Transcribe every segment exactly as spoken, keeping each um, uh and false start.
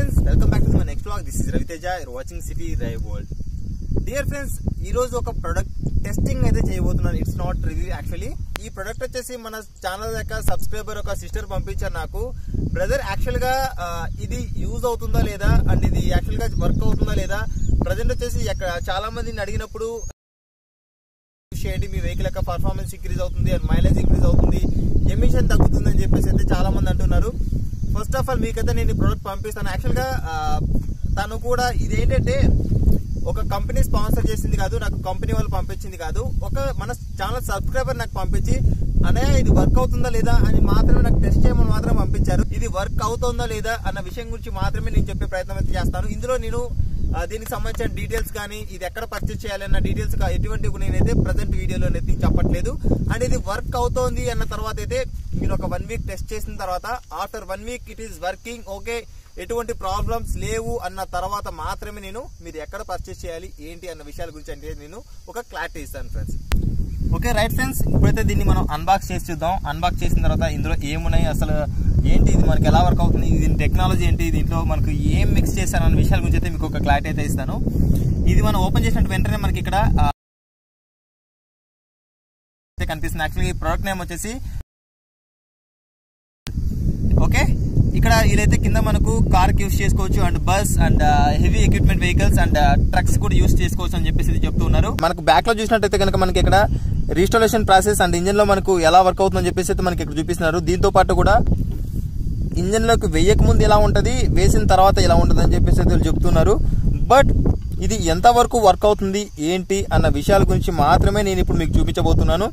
friends, welcome back to my next vlog. This is Ravi Teja. You're watching City Drive World. Dear friends, ee roju oka product testing aithe cheyabothunnan. It's not review actually. Ee product vachesi mana channel yokka subscriber oka sister pampichar naaku. Brother actually ga idi use avutunda leda and idi actually ga work avutunda leda present vachesi chaala mandini adiginappudu షేడ్ మీ vehicle యొక్క performance increase అవుతుంది and mileage increase అవుతుంది emission తగ్గుతుంది అని చెప్పేసి అయితే చాలా మంది అంటున్నారు. ఫస్ట్ ఆఫ్ ఆల్ మీకైతే నేను ఈ ప్రోడక్ట్ పంపిస్తాను. యాక్చువల్గా తను కూడా ఇదేంటంటే ఒక కంపెనీ స్పాన్సర్ చేసింది కాదు, నాకు కంపెనీ వాళ్ళు పంపించింది కాదు, ఒక మన ఛానల్ సబ్స్క్రైబర్ నాకు పంపించి అనయా ఇది వర్క్ అవుతుందా లేదా అని మాత్రమే నాకు టెస్ట్ చేయమని మాత్రం పంపించారు. ఇది వర్క్ అవుతుందా లేదా అన్న విషయం గురించి మాత్రమే నేను చెప్పే ప్రయత్నం అయితే చేస్తాను. ఇందులో నేను దీనికి సంబంధించిన డీటెయిల్స్ కానీ ఇది ఎక్కడ పర్చేస్ చేయాలన్న డీటెయిల్స్ ఎటువంటి నేనైతే ప్రజెంట్ వీడియోలో అయితే చెప్పట్లేదు. అండ్ ఇది వర్క్ అవుతోంది అన్న తర్వాత అయితే మీరు ఒక వన్ వీక్ టెస్ట్ చేసిన తర్వాత after one week it is working okay ఎటువంటి ప్రాబ్లమ్స్ లేవు అన్న తర్వాత మాత్రమే నేను మీరు ఎక్కడ పర్చేస్ చేయాలి ఏంటి అన్న విషయాల గురించి అంటే నేను ఒక క్లారిటీ ఇస్తాను ఫ్రెండ్స్. ఓకే రైట్ ఫ్రెండ్స్, ఇప్పుడైతే దీన్ని మనం అన్బాక్స్ చేసి చూద్దాం. అన్బాక్స్ చేసిన తర్వాత ఇందులో ఏమున్నాయి, అసలు ఏంటి, ఇది మనకి ఎలా వర్క్ అవుతుంది, దీని టెక్నాలజీ ఏంటి, దీంట్లో మనకు ఏం మిక్స్ చేశాను అనే విషయాల గురించి అయితే మీకు ఒక క్లారిటీ అయితే ఇస్తాను. ఇది మనం ఓపెన్ చేసినట్టు వెంటనే మనకి ఇక్కడ కనిపిస్తుంది. యాక్చువల్లీ ఈ ప్రోడక్ట్ నేమ్ వచ్చేసి ఓకే ఇక్కడ ఇదైతే కింద మనకు కార్ యూస్ చేసుకోవచ్చు and bus and heavy equipment vehicles and trucks కూడా యూస్ చేసుకోవచ్చు అని చెప్పేసి చెప్తూ ఉన్నారు. మనకు బ్యాక్ లో చూసినట్టయితే కనుక మనకి ఇక్కడ రీస్టాలేషన్ ప్రాసెస్ అండ్ ఇంజన్ లో మనకు ఎలా వర్క్ అవుతుందని చెప్పేసి అయితే మనకి ఇక్కడ చూపిస్తున్నారు. దీంతో పాటు కూడా ఇంజన్ లోకి వేయక ముందు ఎలా ఉంటుంది, వేసిన తర్వాత ఎలా ఉంటుంది అని చెప్పేసి అయితే చెప్తున్నారు. బట్ ఇది ఎంత వరకు వర్క్ అవుతుంది ఏంటి అన్న విషయాల గురించి మాత్రమే నేను ఇప్పుడు మీకు చూపించబోతున్నాను.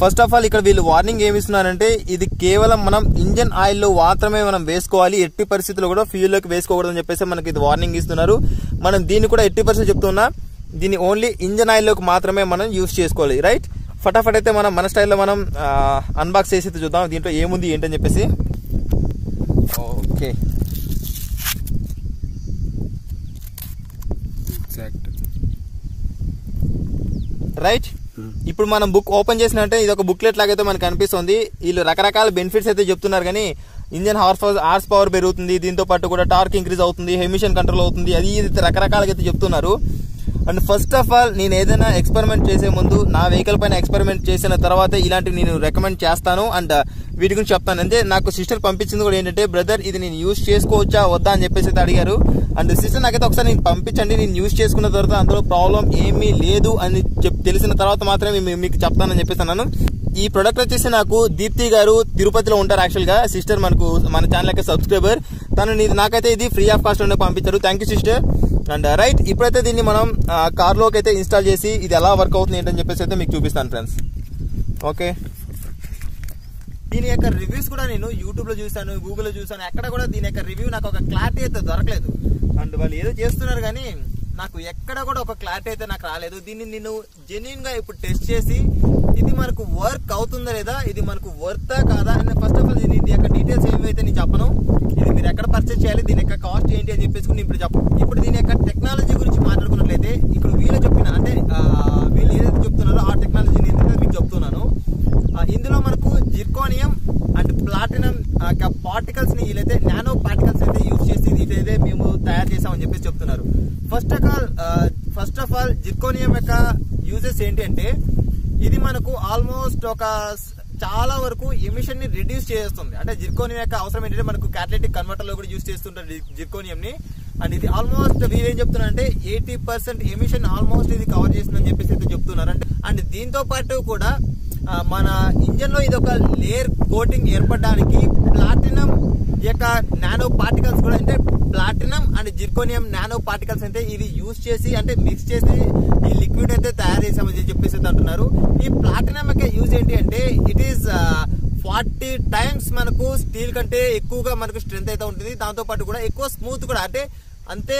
ఫస్ట్ ఆఫ్ ఆల్ ఇక్కడ వీళ్ళు వార్నింగ్ ఏమి ఇస్తున్నారంటే ఇది కేవలం మనం ఇంజన్ ఆయిల్లో మాత్రమే మనం వేసుకోవాలి, ఎట్టి పరిస్థితుల్లో కూడా ఫ్యూల్లోకి వేసుకోకూడదు అని చెప్పేసి మనకి ఇది వార్నింగ్ ఇస్తున్నారు. మనం దీన్ని కూడా ఎట్టి పరిస్థితులు చెప్తున్నా దీన్ని ఓన్లీ ఇంజన్ ఆయిల్లోకి మాత్రమే మనం యూజ్ చేసుకోవాలి. రైట్, ఫటాఫట్ అయితే మనం మన స్టైల్లో మనం అన్బాక్స్ చేసి చూద్దాం దీంట్లో ఏముంది ఏంటని చెప్పేసి. ఓకే రైట్, ఇప్పుడు మనం బుక్ ఓపెన్ చేసినట్టే ఇది ఒక బుక్లెట్ లాగైతే మనకు అనిపిస్తుంది. వీళ్ళు రకరకాల బెనిఫిట్స్ అయితే చెప్తున్నారు కానీ ఇంజన్ హార్స్ హార్స్ పవర్ పెరుగుతుంది, దీంతో పాటు కూడా టార్క్ ఇంక్రీజ్ అవుతుంది, ఎమిషన్ కంట్రోల్ అవుతుంది, అది ఇది రకరకాలుగా అయితే చెప్తున్నారు. అండ్ ఫస్ట్ ఆఫ్ ఆల్ నేను ఏదైనా ఎక్స్పెరిమెంట్ చేసే ముందు నా వెహికల్ పైన ఎక్స్పెరిమెంట్ చేసిన తర్వాత ఇలాంటివి నేను రికమెండ్ చేస్తాను అండ్ వీటి గురించి చెప్తాను. అంటే నాకు సిస్టర్ పంపించింది కూడా ఏంటంటే బ్రదర్ ఇది నేను యూజ్ చేసుకోవచ్చా వద్దా అని చెప్పేసి అయితే అడిగారు. అండ్ సిస్టర్ నాకైతే ఒకసారి నేను పంపించండి, నేను యూజ్ చేసుకున్న తర్వాత అందులో ప్రాబ్లం ఏమీ లేదు అని చెప్పి తెలిసిన తర్వాత మాత్రమే మీకు చెప్తానని చెప్పేసి అన్నాను. ఈ ప్రొడక్ట్ వచ్చేసి నాకు దీప్తి గారు తిరుపతిలో ఉంటారు. యాక్చువల్గా సిస్టర్ మనకు మన ఛానల్ యొక్క సబ్స్క్రైబర్, తను నాకైతే ఇది ఫ్రీ ఆఫ్ కాస్ట్ ఉండే పంపించారు. Thank you sister. And right, ఇప్పుడైతే దీన్ని మనం కార్లోకి అయితే ఇన్స్టాల్ చేసి ఇది ఎలా వర్క్ అవుతుంది ఏంటని చెప్పేసి అయితే మీకు చూపిస్తాను ఫ్రెండ్స్. ఓకే దీని యొక్క రివ్యూస్ కూడా నేను యూట్యూబ్లో చూసాను, గూగుల్లో చూసాను, ఎక్కడ కూడా దీని యొక్క రివ్యూ నాకు ఒక క్లారిటీ అయితే దొరకలేదు. అండ్ వాళ్ళు ఏదో చేస్తున్నారు కానీ నాకు ఎక్కడ కూడా ఒక క్లారిటీ అయితే నాకు రాలేదు. దీన్ని నేను జెన్యూన్గా ఇప్పుడు టెస్ట్ చేసి ఇది మనకు వర్క్ అవుతుందా లేదా, ఇది మనకు వర్తా కాదా అని ఫస్ట్ ఆఫ్ ఆల్ దీని యొక్క డీటెయిల్స్ ఏమైతే నేను చెప్పను. ఇది మీరు ఎక్కడ పర్చేస్ చేయాలి, దీని యొక్క కాస్ట్ ఏంటి అని చెప్పేసి నేను ఇప్పుడు చెప్పను. ఇప్పుడు దీని యొక్క టెక్నాలజీ గురించి మాట్లాడుకున్నట్లయితే ఇప్పుడు వీళ్ళు చెప్పిన అంటే వీళ్ళు ఏదైతే చెప్తున్నారో ఆ టెక్నాలజీని ఏదైతే మీకు చెప్తున్నాను. ఇందులో మనకు జిర్కోనియం అండ్ ప్లాటినం పార్టికల్స్ ని వీళ్ళైతే నానో పార్టికల్స్ అయితే యూజ్ చేసి ఇదైతే మేము తయారు చేసామని చెప్పేసి చెప్తున్నారు. First of all first of all zirconium యొక్క యూజెస్ ఏంటి అంటే ఇది మనకు ఆల్మోస్ట్ ఒక చాలా వరకు ఎమిషన్ ని రిడ్యూస్ చేస్తుంది. అంటే జిర్కోనియం యొక్క అవసరం ఏంటంటే మనకు క్యాటలిటిక్ కన్వర్టర్ లో కూడా యూజ్ చేస్తుంటారు జిర్కోనియం ని. అండ్ ఇది ఆల్మోస్ట్ వీరేం చెప్తున్నారంటే ఎయిటీ పర్సెంట్ ఎమిషన్ ఆల్మోస్ట్ ఇది కవర్ చేస్తుందని చెప్పేసి అయితే చెప్తున్నారు. అండ్ దీంతో పాటు కూడా మన ఇంజన్ లో ఇది ఒక లేయర్ కోటింగ్ ఏర్పడడానికి ప్లాటినం యొక్క నానో పార్టికల్స్ కూడా అంటే platinum and zirconium nano particles అయితే ఇది యూజ్ చేసి అంటే మిక్స్ చేసి ఈ లిక్విడ్ అయితే తయారు చేసామని చెప్పేసి అంటున్నారు. ఈ ప్లాటినం యొక్క యూజ్ ఏంటి అంటే ఇట్ ఈస్ ఫార్టీ టైమ్స్ మనకు స్టీల్ కంటే ఎక్కువగా మనకు స్ట్రెంత్ అయితే ఉంటుంది, దాంతో పాటు కూడా ఎక్కువ స్మూత్ కూడా అంటే అంతే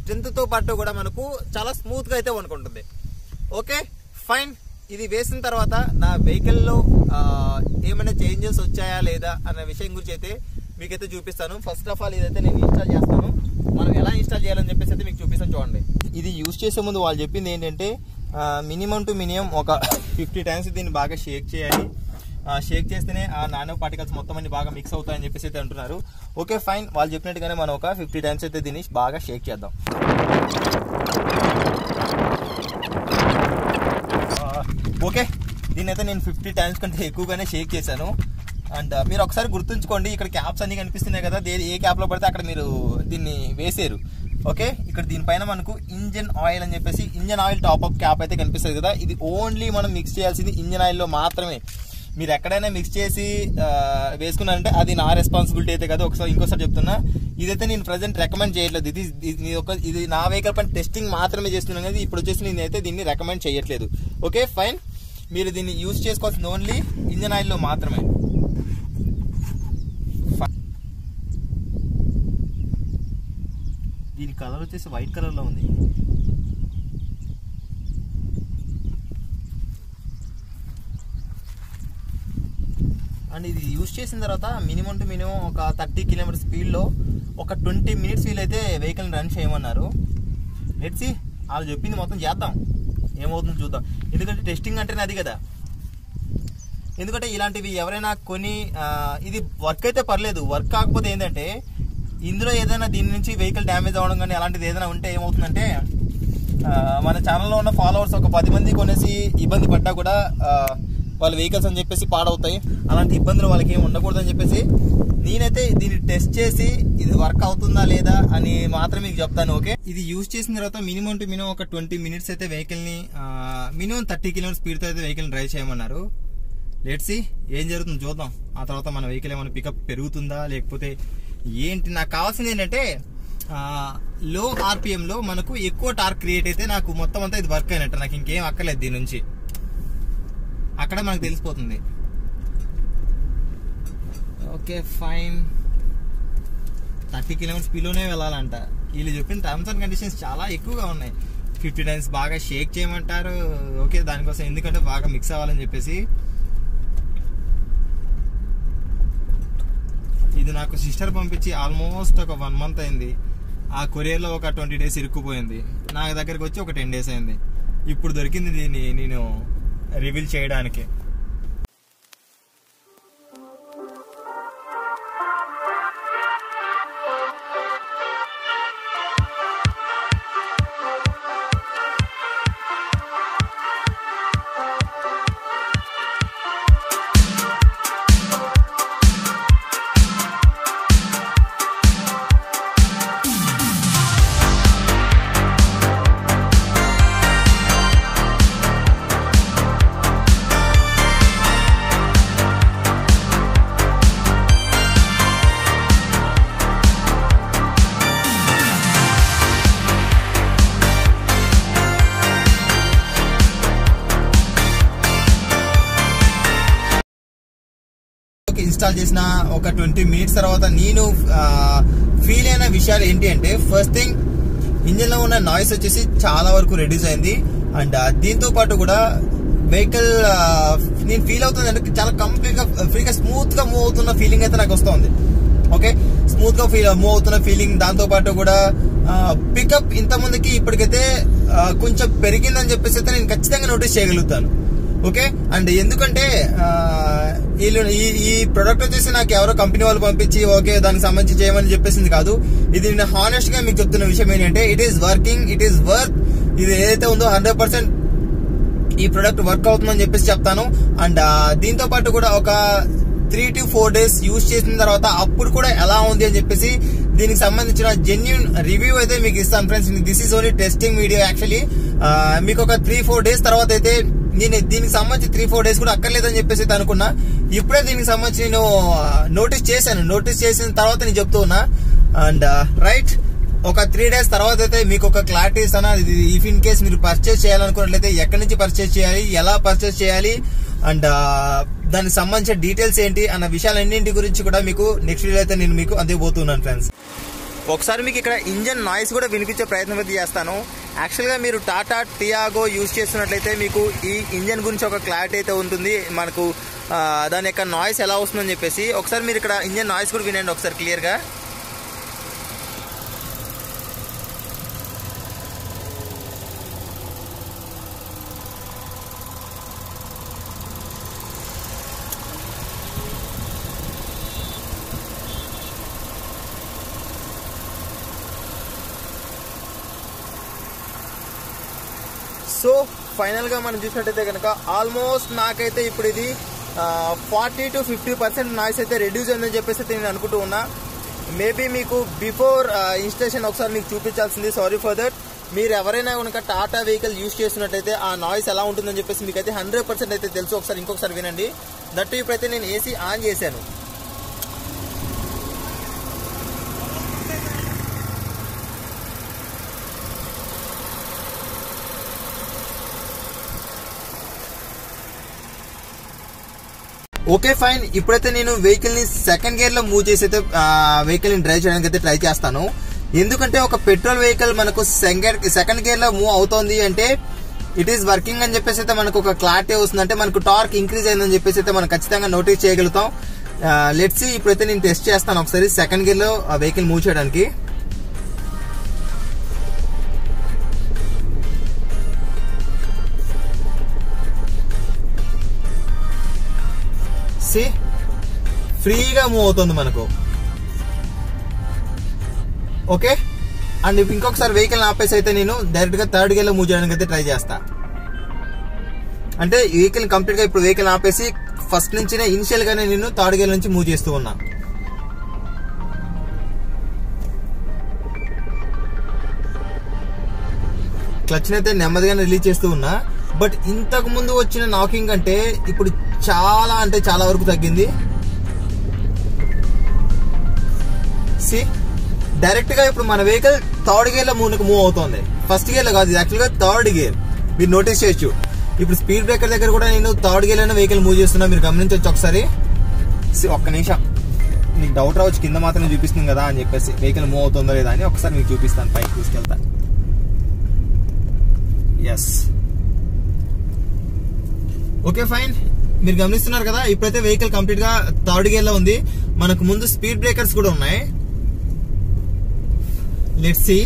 స్ట్రెంత్ తో పాటు కూడా మనకు చాలా స్మూత్ గా అయితే వనుకుంటుంది. ఓకే ఫైన్, ఇది వేసిన తర్వాత నా వెహికల్లో ఏమైనా చేంజెస్ వచ్చాయా లేదా అన్న విషయం గురించి అయితే మీకైతే చూపిస్తాను. ఫస్ట్ ఆఫ్ ఆల్ ఇదైతే నేను ఇన్స్టాల్ చేస్తాను, మనం ఎలా ఇన్స్టాల్ చేయాలని చెప్పేసి అయితే మీకు చూపిస్తాను. చూడండి ఇది యూజ్ చేసే ముందు వాళ్ళు చెప్పింది ఏంటంటే మినిమం టు మినిమం ఒక ఫిఫ్టీ టైమ్స్ దీన్ని బాగా షేక్ చేయాలి. షేక్ చేస్తేనే ఆ నానో పార్టికల్స్ మొత్తం అన్ని బాగా మిక్స్ అవుతాయని చెప్పేసి అయితే అంటున్నారు. ఓకే ఫైన్, వాళ్ళు చెప్పినట్టుగానే మనం ఒక ఫిఫ్టీ టైమ్స్ అయితే దీన్ని బాగా షేక్ చేద్దాం. ఓకే, దీన్ని అయితే నేను ఫిఫ్టీ టైమ్స్ కంటే ఎక్కువగానే షేక్ చేశాను. అండ్ మీరు ఒకసారి గుర్తుంచుకోండి, ఇక్కడ క్యాప్స్ అన్ని కనిపిస్తున్నాయి కదా, ఏ క్యాప్లో పడితే అక్కడ మీరు దీన్ని వేసారు. ఓకే, ఇక్కడ దీనిపైన మనకు ఇంజన్ ఆయిల్ అని చెప్పేసి ఇంజన్ ఆయిల్ టాప్అప్ క్యాప్ అయితే కనిపిస్తుంది కదా, ఇది ఓన్లీ మనం మిక్స్ చేయాల్సింది ఇంజన్ ఆయిల్లో మాత్రమే. మీరు ఎక్కడైనా మిక్స్ చేసి వేసుకున్నారంటే అది నా రెస్పాన్సిబిలిటీ అయితే కదా. ఒకసారి ఇంకోసారి చెప్తున్నా, ఇదైతే నేను ప్రజెంట్ రికమెండ్ చేయట్లేదు. ఇది ఇది నా వెహికల్ పైన టెస్టింగ్ మాత్రమే చేస్తున్నాను కదా, ఇప్పుడు వచ్చేసి నేనైతే దీన్ని రికమెండ్ చేయట్లేదు. ఓకే ఫైన్, మీరు దీన్ని యూజ్ చేసుకోవాల్సింది ఓన్లీ ఇంజన్ ఆయిల్లో మాత్రమే. దీని కలర్ వచ్చేసి వైట్ కలర్లో ఉంది. అండ్ ఇది యూజ్ చేసిన తర్వాత మినిమం టు మినిమం ఒక థర్టీ కిలోమీటర్ స్పీడ్లో ఒక ట్వంటీ మినిట్స్ వీలైతే వెహికల్ని రన్ చేయమన్నారు. లెట్స్ సీ, వాళ్ళు చెప్పింది మొత్తం చేద్దాం, ఏమవుతుందో చూద్దాం. ఎందుకంటే టెస్టింగ్ అంటేనే అది కదా. ఎందుకంటే ఇలాంటివి ఎవరైనా కొని ఇది వర్క్ అయితే పర్లేదు, వర్క్ కాకపోతే ఏంటంటే ఇందులో ఏదైనా దీని నుంచి వెహికల్ డ్యామేజ్ అవ్వడం కానీ అలాంటిది ఏదైనా ఉంటే ఏమవుతుందంటే, మన ఛానల్లో ఉన్న ఫాలోవర్స్ ఒక పది మంది కొనేసి ఇబ్బంది పడ్డా కూడా వాళ్ళ వెహికల్స్ అని చెప్పేసి పాడవుతాయి. అలాంటి ఇబ్బందులు వాళ్ళకి ఏమి ఉండకూడదు అని చెప్పేసి నేనైతే దీన్ని టెస్ట్ చేసి ఇది వర్క్ అవుతుందా లేదా అని మాత్రం మీకు చెప్తాను. ఓకే, ఇది యూజ్ చేసిన తర్వాత మినిమం టు మినిమం ఒక ట్వంటీ మినిట్స్ అయితే వెహికల్ని మినిమం థర్టీ కిలోమీటర్ స్పీడ్తో అయితే వెహికల్ని డ్రైవ్ చేయమన్నారు. లెట్స్ సీ ఏం జరుగుతుందో చూద్దాం. ఆ తర్వాత మన వెహికల్ ఏమైనా పికప్ పెరుగుతుందా లేకపోతే ఏంటి. నాకు కావాల్సింది ఏంటంటే లో ఆర్పిఎంలో మనకు ఎక్కువ టార్క్ క్రియేట్ అయితే నాకు మొత్తం అంతా ఇది వర్క్ అయినట్టు, నాకు ఇంకేం అక్కర్లేదు దీని నుంచి, అక్కడ మనకు తెలిసిపోతుంది. ఓకే ఫైన్, థర్టీ కిలోమీటర్ స్పీడ్లోనే వెళ్ళాలంట. వీళ్ళు చెప్పిన టర్మ్స్ అండ్ కండిషన్స్ చాలా ఎక్కువగా ఉన్నాయి. ఫిఫ్టీ టైమ్స్ బాగా షేక్ చేయమంటారు. ఓకే, దానికోసం ఎందుకంటే బాగా మిక్స్ అవ్వాలని చెప్పేసి. ఇది నాకు సిస్టర్ పంపించి ఆల్మోస్ట్ ఒక వన్ మంత్ అయింది. ఆ కొరియర్లో ఒక ట్వంటీ డేస్ ఇరుక్కుపోయింది, నా దగ్గరికి వచ్చి ఒక టెన్ డేస్ అయింది. ఇప్పుడు దొరికింది దీన్ని నేను రివీల్ చేయడానికి. ఇన్స్టాల్ చేసిన ఒక ట్వంటీ మినిట్స్ తర్వాత నేను ఫీల్ అయిన విషయాలు ఏంటి అంటే, ఫస్ట్ థింగ్ ఇంజిన్లో ఉన్న నాయిస్ వచ్చేసి చాలా వరకు రెడ్యూస్ అయింది. అండ్ దీంతో పాటు కూడా వెహికల్ నేను ఫీల్ అవుతుంది అంటే చాలా కంప్లీట్గా ఫ్రీగా స్మూత్గా మూవ్ అవుతున్న ఫీలింగ్ అయితే నాకు వస్తుంది. ఓకే, స్మూత్గా ఫీల్ మూవ్ అవుతున్న ఫీలింగ్, దాంతోపాటు కూడా పికప్ ఇంతమందికి ఇప్పటికైతే కొంచెం పెరిగిందని చెప్పేసి అయితే నేను ఖచ్చితంగా నోటీస్ చేయగలుగుతాను. ఓకే, అండ్ ఎందుకంటే వీళ్ళు ఈ ఈ ప్రొడక్ట్ వచ్చేసి నాకు ఎవరో కంపెనీ వాళ్ళు పంపించి ఓకే దానికి సంబంధించి చేయమని చెప్పేసింది కాదు. ఇది నేను హానెస్ట్ గా మీకు చెప్తున్న విషయం ఏంటంటే, it is working, it is worth. ఇది ఏదైతే ఉందో హండ్రెడ్ పర్సెంట్ ఈ ప్రొడక్ట్ వర్క్ అవుతుందని చెప్పేసి చెప్తాను. అండ్ దీంతో పాటు కూడా ఒక three to four days use చేసిన తర్వాత అప్పుడు కూడా ఎలా ఉంది అని చెప్పేసి దీనికి సంబంధించిన జెన్యున్ రివ్యూ అయితే మీకు ఇస్తాను friends. This is only testing video actually. మీకు ఒక త్రీ ఫోర్ డేస్ తర్వాత అయితే నేను దీనికి సంబంధించి త్రీ ఫోర్ డేస్ కూడా అక్కర్లేదని చెప్పేసి అయితే అనుకున్నా. ఇప్పుడే దీనికి సంబంధించి నేను నోటీస్ చేశాను, నోటీస్ చేసిన తర్వాత నేను చెప్తూ ఉన్నా. అండ్ రైట్, ఒక త్రీ డేస్ తర్వాత అయితే మీకు ఒక క్లారిటీ ఇస్తాను. ఇఫ్ ఇన్ కేస్ మీరు పర్చేస్ చేయాలనుకున్నట్లయితే ఎక్కడి నుంచి పర్చేస్ చేయాలి, ఎలా పర్చేస్ చేయాలి, అండ్ దానికి సంబంధించిన డీటెయిల్స్ ఏంటి అన్న విషయాలన్నింటి గురించి కూడా మీకు నెక్స్ట్ వీడియో అయితే నేను మీకు అందిపోతున్నాను ఫ్రెండ్స్. ఒకసారి మీకు ఇక్కడ ఇంజన్ నాయిస్ కూడా వినిపించే ప్రయత్నం అయితే చేస్తాను. యాక్చువల్గా మీరు టాటా టియాగో యూజ్ చేస్తున్నట్లయితే మీకు ఈ ఇంజన్ గురించి ఒక క్లారిటీ అయితే ఉంటుంది, మనకు దాని యొక్క నాయిస్ ఎలా వస్తుందని చెప్పేసి. ఒకసారి మీరు ఇక్కడ ఇంజన్ నాయిస్ కూడా వినండి ఒకసారి క్లియర్గా. सो फाइनल गा मन चूसिनट्टैते गनुक आल्मोस्ट नाकैते इप्पुडु इदी forty to fifty percent noise अयिते रिड्यूस अयिंदनि चेप्पेसि नेनु अनुकुंटू उन्ना మేబీ మీకు బిఫోర్ ఇన్స్టలేషన్ ఒకసారి మీకు చూపించాల్సింది. Sorry for that. మీరు ఎవరైనా గనుక టాటా వెహికల్ యూస్ చేస్తున్నట్లయితే ఆ నాయిస్ ఎలా ఉంటుందని చెప్పేసి మీకు అయితే హండ్రెడ్ పర్సెంట్ అయితే తెలుసు. ఒకసారి ఇంకొకసారి వినండి. దట్ ఇప్పుడైతే నేను ఏసీ ఆన్ చేశాను. Okay fine. ఇప్పుడైతే నేను వెహికల్ ని సెకండ్ గేర్ లో మూవ్ చేసి అయితే వెహికల్ ని డ్రైవ్ చేయడానికి అయితే ట్రై చేస్తాను. ఎందుకంటే ఒక పెట్రోల్ వెహికల్ మనకు సెకండ్ గేర్ లో మూవ్ అవుతోంది అంటే ఇట్ ఈస్ వర్కింగ్ అని చెప్పేసి అయితే మనకు ఒక క్లారిటీ వస్తుంది. అంటే మనకు టార్క్ ఇంక్రీజ్ అయిందని చెప్పేసి అయితే మనం ఖచ్చితంగా నోటీస్ చేయగలుగుతాం. Let's see. ఇప్పుడైతే నేను టెస్ట్ చేస్తాను ఒకసారి సెకండ్ గేర్ లో వెహికల్ మూవ్ చేయడానికి. ఫ్రీగా మూవ్ అవుతుంది మనకు. ఓకే అండ్ ఇంకొకసారి వెహికల్ ఆపేసి అయితే నేను డైరెక్ట్ గా థర్డ్ గేర్ లో మూవ్ చేయడానికి అయితే ట్రై చేస్తా. అంటే వెహికల్ కంప్లీట్ గా ఇప్పుడు వెహికల్ ఆపేసి ఫస్ట్ నుంచి ఇనిషియల్ గానే నేను థర్డ్ గేర్ నుంచి మూవ్ చేస్తూ ఉన్నా. క్లచ్ అయితే నెమ్మదిగానే రిలీజ్ చేస్తూ ఉన్నా. బట్ ఇంతకు ముందు వచ్చిన నాకింగ్ అంటే ఇప్పుడు చాలా అంటే చాలా వరకు తగ్గింది. సి డైరెక్ట్ గా ఇప్పుడు మన వెహికల్ థర్డ్ గేర్ లో మూవ్కి మూవ్ అవుతుంది. ఫస్ట్ గేర్ లో కాదు, ఇది యాక్చువల్ గా థర్డ్ గేర్. మీరు నోటీస్ చేయొచ్చు ఇప్పుడు స్పీడ్ బ్రేకర్ దగ్గర కూడా నేను థర్డ్ గేర్ లోనే వెహికల్ మూవ్ చేస్తున్నా. మీరు గమనించవచ్చు ఒకసారి. ఒక్క నిమిషం, మీకు డౌట్ రావచ్చు కింద మాత్రమే చూపిస్తుంది కదా అని చెప్పేసి వెహికల్ మూవ్ అవుతుందో లేదా అని. ఒకసారి మీకు చూపిస్తాను, పైకి తీసుకెళ్తాను. Yes okay fine. మీరు గమనిస్తున్నారు కదా, ఇప్పుడైతే వెహికల్ కంప్లీట్ గా థర్డ్ గేర్ లో ఉంది. మనకు ముందు స్పీడ్ బ్రేకర్స్ కూడా ఉన్నాయి. Let's see.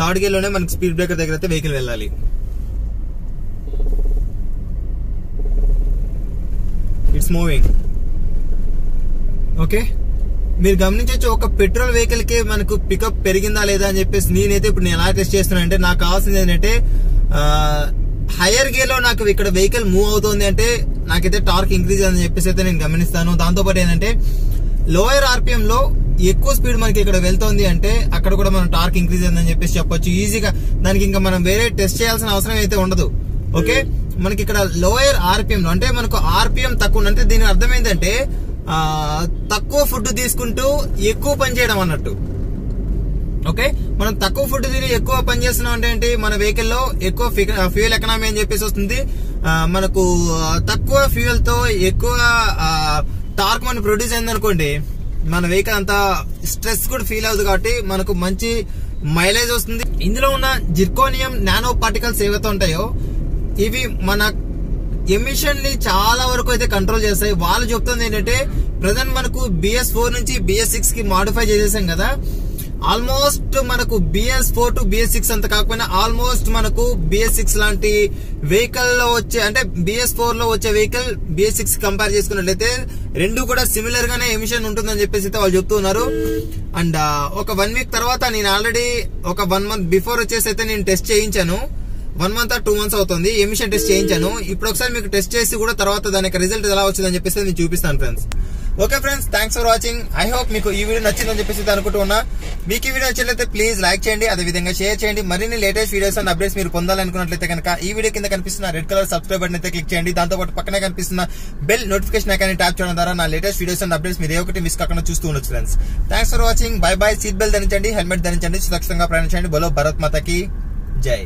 థర్డ్ గేర్ లోనే మనకు స్పీడ్ బ్రేకర్ దగ్గర అయితే వెహికల్ వెళ్ళాలి. It's moving. ఓకే మీరు గమనించవచ్చు ఒక పెట్రోల్ వెహికల్ కి మనకు పికప్ పెరిగిందా లేదా అని చెప్పేసి నేనైతే ఇప్పుడు నేను ఎలా టెస్ట్ చేస్తున్నా అంటే నాకు కావాల్సింది ఏంటంటే హైయర్ గేర్ లో నాకు ఇక్కడ వెహికల్ మూవ్ అవుతుంది అంటే నాకైతే టార్క్ ఇంక్రీజ్ అని చెప్పేసి అయితే నేను గమనిస్తాను. దాంతో పాటు ఏంటంటే లోయర్ ఆర్పిఎం లో ఎక్కువ స్పీడ్ మనకి ఇక్కడ వెళ్తోంది అంటే అక్కడ కూడా మనం టార్క్ ఇంక్రీజ్ అని చెప్పేసి చెప్పొచ్చు ఈజీగా. దానికి ఇంకా మనం వేరే టెస్ట్ చేయాల్సిన అవసరం అయితే ఉండదు. ఓకే మనకి ఇక్కడ లోయర్ ఆర్పిఎం లో అంటే మనకు ఆర్పిఎం తక్కువ అంటే దీని అర్థం ఏంటంటే తక్కువ ఫుడ్ తీసుకుంటూ ఎక్కువ పని చేయడం అన్నట్టు. ఓకే మనం తక్కువ ఫుడ్ తిని ఎక్కువ పని చేస్తున్నాం అంటే ఏంటి, మన వెహికల్ లో ఎక్కువ ఫ్యూయల్ ఎకనామీ అని చెప్పేసి వస్తుంది. మనకు తక్కువ ఫ్యూయల్ తో ఎక్కువ టార్క్ మనం ప్రొడ్యూస్ అయింది అనుకోండి మన వెహికల్ అంతా స్ట్రెస్ కూడా ఫీల్ అవుతుంది. కాబట్టి మనకు మంచి మైలేజ్ వస్తుంది. ఇందులో ఉన్న జిర్కోనియం నానో పార్టికల్స్ ఏవైతే ఉంటాయో ఇవి మన ఎమిషన్ ని చాలా వరకు అయితే కంట్రోల్ చేస్తాయి. వాళ్ళు చెప్తుంది ఏంటంటే ప్రజెంట్ మనకు బిఎస్ ఫోర్ నుంచి బిఎస్ సిక్స్ కి మాడిఫై చేసేసాం కదా, ఆల్మోస్ట్ మనకు BS four to BS six అంత కాకపోయినా ఆల్మోస్ట్ మనకు బిఎస్ సిక్స్ లాంటి వెహికల్ లో వచ్చే అంటే బిఎస్ ఫోర్ లో వచ్చే వెహికల్ బిఎస్ సిక్స్ కంపేర్ చేసుకున్నట్లయితే రెండు కూడా సిమిలర్ గానే ఎమిషన్ ఉంటుందని చెప్పేసి అయితే వాళ్ళు చెప్తున్నారు. అండ్ ఒక వన్ వీక్ తర్వాత నేను ఆల్రెడీ ఒక వన్ మంత్ బిఫోర్ వచ్చేసి అయితే నేను టెస్ట్ చేయించాను. వన్ మంత్ టూ మంత్స్ అవుతుంది ఎమిషన్ టెస్ట్ చేయించాను. ఇప్పుడు ఒకసారి మీకు టెస్ట్ చేసి కూడా తర్వాత దానికి రిజల్ట్ ఎలా వచ్చిందని చెప్పేసి నేను చూపిస్తాను friends. Okay friends, thanks for watching. I hope మీకు ఈ వీడియో నచ్చిందని చెప్పేసి అనుకుంటున్నా. మీకు ఈ వీడియో నచ్చినట్లయితే ప్లీజ్ లైక్ చేయండి, అదేవిధంగా షేర్ చేయండి. మరిన్ని లేటెస్ట్ వీడియోస్ అండ్ అప్డేట్స్ మీరు పొందాలనుకున్నట్లయితే కనుక ఈ వీడియో కింద కనిపిస్తున్న రెడ్ కలర్ సబ్స్క్రైబ్ బటన్ అయితే క్లిక్ చేయండి. దాంతో పాటు పక్కనే కనిపిస్తున్న బెల్ నోటిఫికేషన్ ఐకాన్ ట్యాప్ చేయడం ద్వారా నా లేటెస్ట్ వీడియోస్ అండ్ అప్డేట్స్ మీరు ఏ ఒకటి మిస్ కాకుండా చూస్తూ ఉండొచ్చు friends. Thanks for watching. Bye bye. Seat belt ధరించండి, హెల్మెట్ ధరించండి, సురక్షితంగా ప్రయాణించండి. బలో భారత్ మాతకి జై.